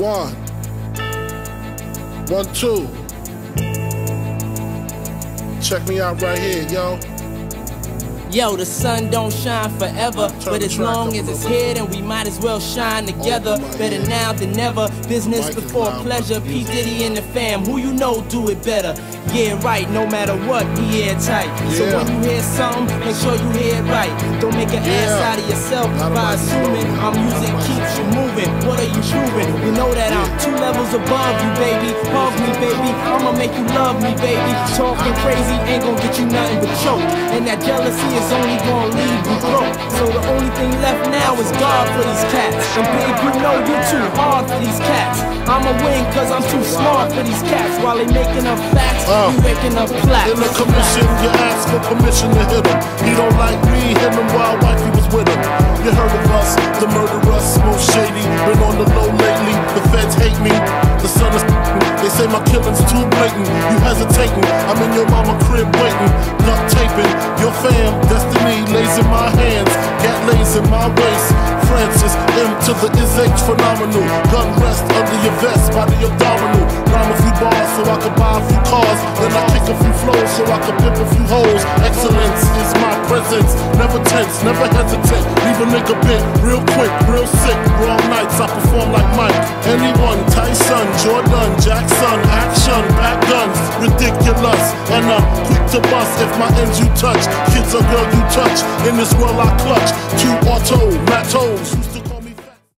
1, 2. Check me out right here, yo. Yo, the sun don't shine forever, but as long as it's here, then we might as well shine together. Better now than never, business before pleasure. P Diddy and the fam, who you know do it better. Yeah, right, no matter what, be airtight. So when you hear something, make sure you hear it right. Don't make an ass out of yourself by assuming our music keeps you moving. What are you proving? You know that I'm 2 levels above you, baby. Love me, baby, I'ma make you love me, baby. Talking crazy ain't gonna get you nothing but choke, and that jealousy is only gonna leave you broke. So the only thing left now is God for these cats. And babe, you know you're too hard for these cats. I'ma win cause I'm too smart for these cats. While they making up facts, you making up plaques. In the commission, you ask for permission to hit him. He don't like me, hit him while wifey was with him. You heard of us, the murderous, most shady. Been on the low lately, the feds hate me. The sun is they say my killing's too blatant. You hesitating, I'm in your mama crib waiting. Duct taping, your fam, destiny lays in my hands. Gat lays in my waist. Francis, M to the is H phenomenal. Gun rest under your vest by the abdominal. Rhyme a few bars so I could buy a few cars. Then I kick a few flows so I could pimp a few hoes. Excellence is my presence. Never tense, never hesitate. Leave a nigga bent real quick, real sick. Wrong nights, I perform like Mike. Anyone, Tyson, Jordan, Jackson, action, back guns, ridiculous. And I'm quick to bust if my ends you touch. Kids or girl you touch, in this world I clutch. 2 auto, mattos.